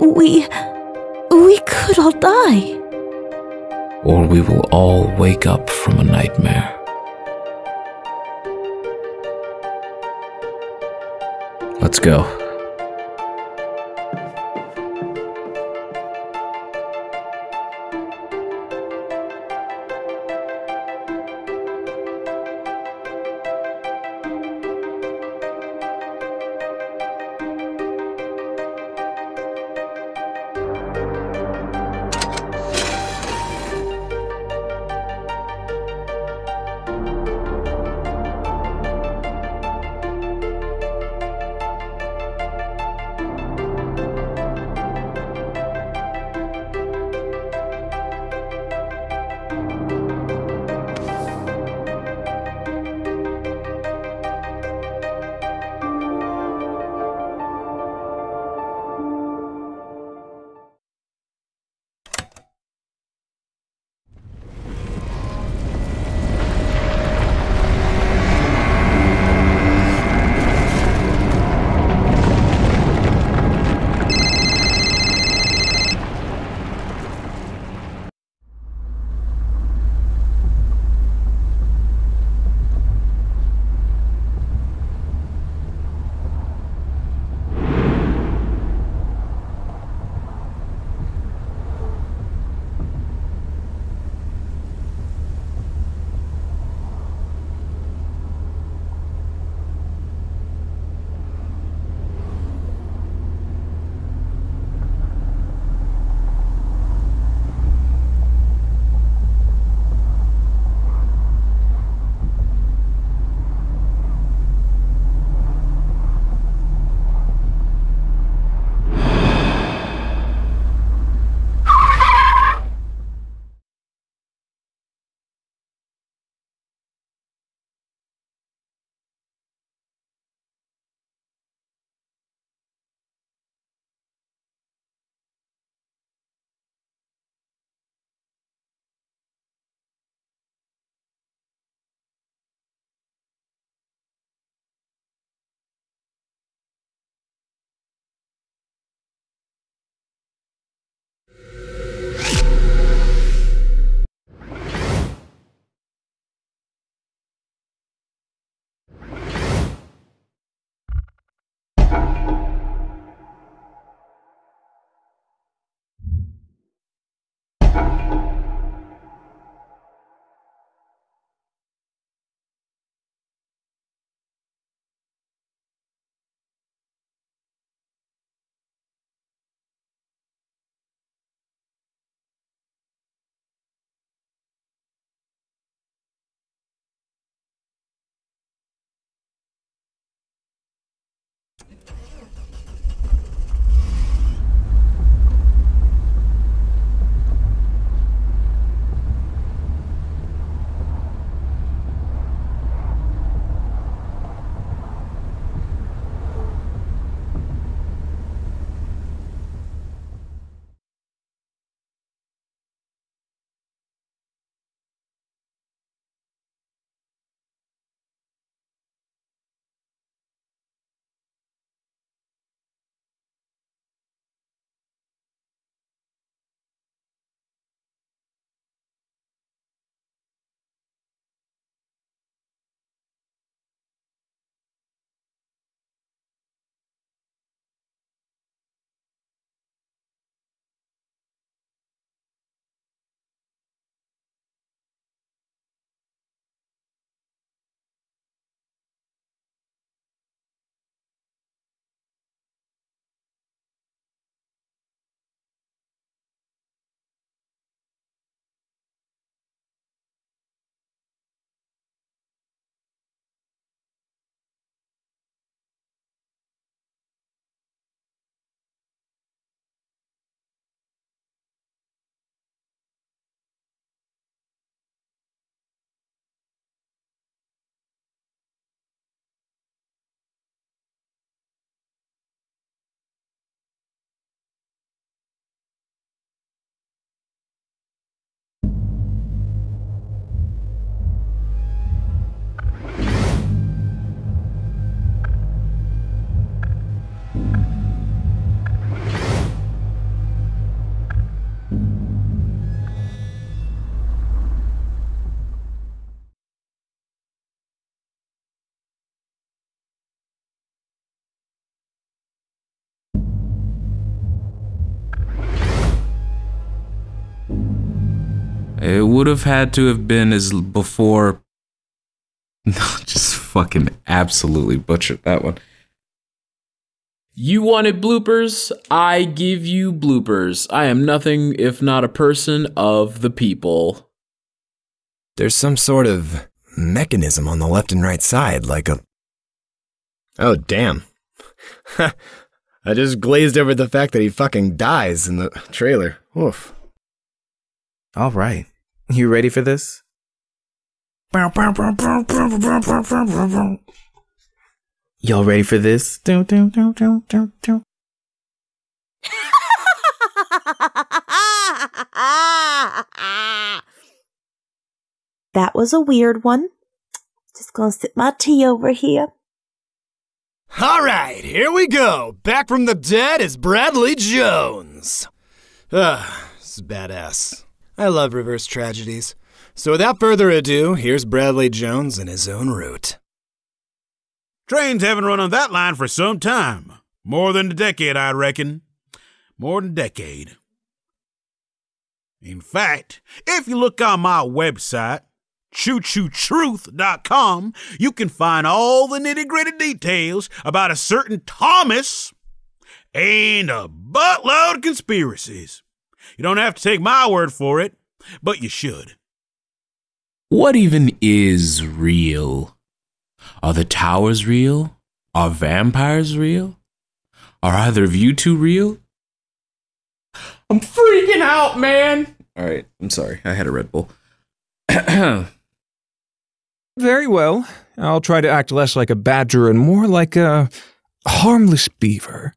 We could all die. Or we will all wake up from a nightmare. Let's go. It would have had to have been as before. Just fucking absolutely butchered that one. You wanted bloopers? I give you bloopers. I am nothing if not a person of the people. There's some sort of mechanism on the left and right side, like a... Oh, damn. I just glazed over the fact that he fucking dies in the trailer. Oof. All right. You ready for this? Y'all ready for this? That was a weird one. Just gonna sip my tea over here. All right, here we go. Back from the dead is Bradley Jones. This is badass. I love reverse tragedies. So without further ado, here's Bradley Jones in his own route. Trains haven't run on that line for some time. More than a decade, I reckon. More than a decade. In fact, if you look on my website, choo-choo-truth.com, you can find all the nitty-gritty details about a certain Thomas and a buttload of conspiracies. You don't have to take my word for it, but you should. What even is real? Are the towers real? Are vampires real? Are either of you two real? I'm freaking out, man! Alright, I'm sorry. I had a Red Bull. Very well. I'll try to act less like a badger and more like a harmless beaver.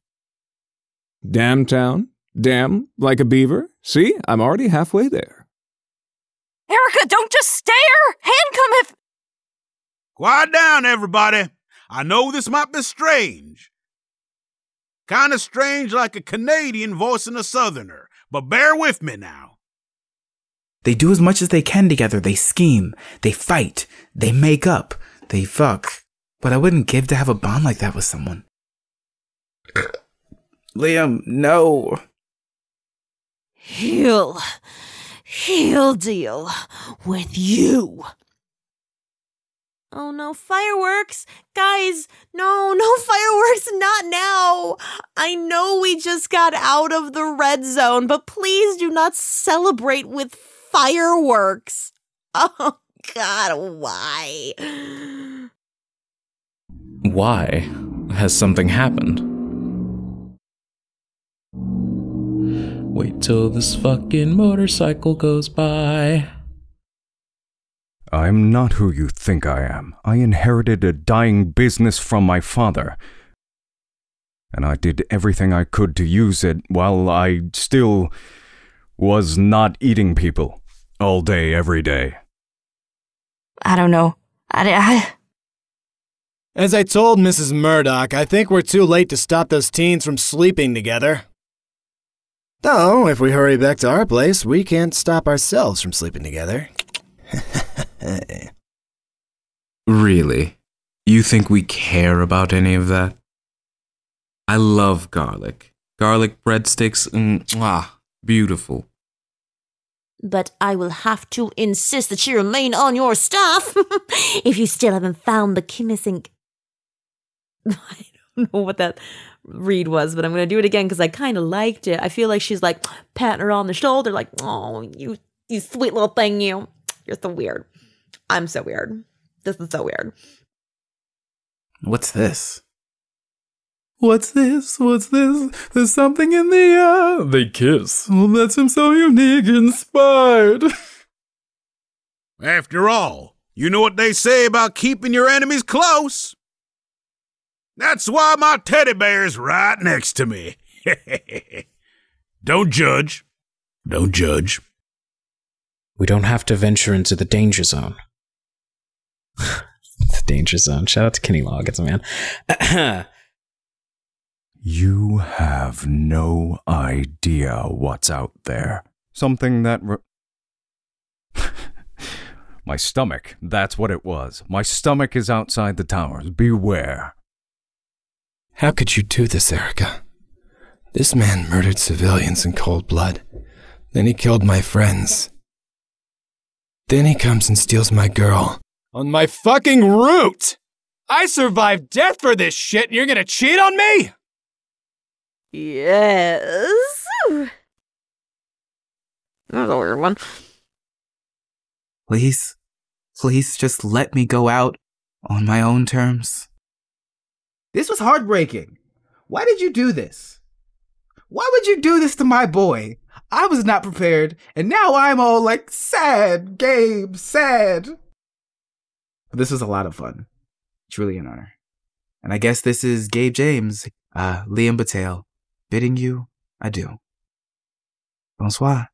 Damn town. Damn, like a beaver. See, I'm already halfway there. Erika, don't just stare! Handcuff if... Quiet down, everybody. I know this might be strange. Kind of strange like a Canadian voicing a Southerner, but bear with me now. They do as much as they can together. They scheme. They fight. They make up. They fuck. But I wouldn't give to have a bond like that with someone. Liam, no. He'll deal with you. Oh no, fireworks! Guys, no fireworks, not now! I know we just got out of the red zone, but please do not celebrate with fireworks! Oh god, why? Why? Has something happened? Wait till this fucking motorcycle goes by. I'm not who you think I am. I inherited a dying business from my father. And I did everything I could to use it while I still was not eating people. All day, every day. I don't know. As I told Mrs. Murdoch, I think we're too late to stop those teens from sleeping together. Though, if we hurry back to our place, we can't stop ourselves from sleeping together. Really? You think we care about any of that? I love garlic. Garlic breadsticks, beautiful. But I will have to insist that she remain on your staff if you still haven't found the key missing. I don't know what that read was, but I'm going to do it again because I kind of liked it. I feel like she's like patting her on the shoulder like, oh, you sweet little thing, you. You're so weird. I'm so weird. This is so weird. What's this? What's this? What's this? There's something in the air. They kiss. Well, that's him so unique, inspired. After all, you know what they say about keeping your enemies close. That's why my teddy bear is right next to me. Don't judge. Don't judge. We don't have to venture into the danger zone. The danger zone. Shout out to Kenny Loggins, man. You have no idea what's out there. Something that... My stomach. That's what it was. My stomach is outside the towers. Beware. How could you do this, Erika? This man murdered civilians in cold blood. Then he killed my friends. Then he comes and steals my girl. On my fucking route! I survived death for this shit and you're gonna cheat on me?! Yes. That was a weird one. Please, please just let me go out on my own terms. This was heartbreaking. Why did you do this? Why would you do this to my boy? I was not prepared, and now I'm all like, sad, Gabe, sad. But this was a lot of fun. Truly an honor. And I guess this is Gabe James, Liam Bataille, bidding you adieu. Bonsoir.